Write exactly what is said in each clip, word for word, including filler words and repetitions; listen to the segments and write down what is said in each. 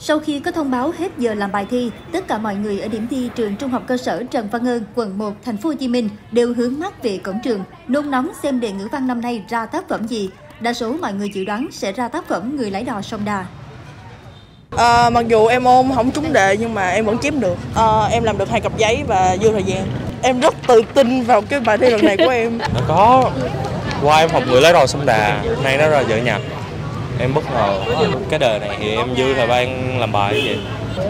Sau khi có thông báo hết giờ làm bài thi, tất cả mọi người ở điểm thi trường Trung học cơ sở Trần Văn Ơn, quận một, thành phố Hồ Chí Minh đều hướng mắt về cổng trường, nôn nóng xem đề ngữ văn năm nay ra tác phẩm gì. Đa số mọi người dự đoán sẽ ra tác phẩm Người Lái Đò Sông Đà. À, mặc dù em ôn không trúng đề nhưng mà em vẫn chiếm được. À, em làm được hai cặp giấy và vô thời gian. Em rất tự tin vào cái bài thi lần này của em. Có. Qua em học Người Lái Đò Sông Đà, nay nó ra vợ nhạc. Em bất ngờ. Cái đề này thì em dư thời ban làm bài vậy.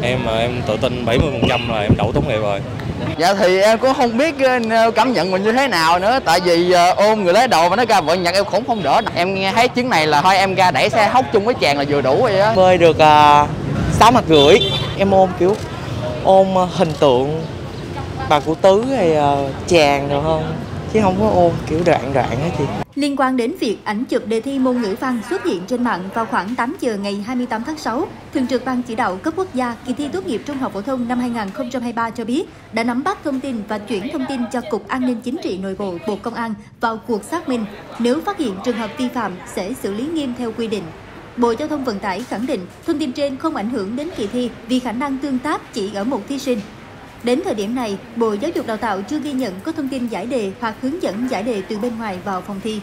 Em em tự tin bảy mươi phần trăm là em đậu tốt nghiệp rồi. Dạ thì em cũng không biết cảm nhận mình như thế nào nữa. Tại vì ôm Người Lái Đò mà nó ra vợ nhạc em cũng không đỡ. Em nghe thấy chuyến này là thôi em ra đẩy xe hốc chung với chàng là vừa đủ rồi á. Bơi được sáu mặt rưỡi. Em ôm kiểu ôm hình tượng bà cụ Tứ hay chàng rồi không? Chứ không có ôn kiểu đoạn đoạn hết chị. Liên quan đến việc ảnh chụp đề thi môn ngữ văn xuất hiện trên mạng vào khoảng tám giờ ngày hai mươi tám tháng sáu, Thường trực Ban Chỉ đạo cấp quốc gia kỳ thi tốt nghiệp trung học phổ thông năm hai nghìn không trăm hai mươi ba cho biết đã nắm bắt thông tin và chuyển thông tin cho Cục An ninh Chính trị Nội bộ, Bộ Công an vào cuộc xác minh. Nếu phát hiện trường hợp vi phạm sẽ xử lý nghiêm theo quy định. Bộ Giao thông Vận tải khẳng định thông tin trên không ảnh hưởng đến kỳ thi vì khả năng tương tác chỉ ở một thí sinh. Đến thời điểm này, Bộ Giáo dục Đào tạo chưa ghi nhận có thông tin giải đề hoặc hướng dẫn giải đề từ bên ngoài vào phòng thi.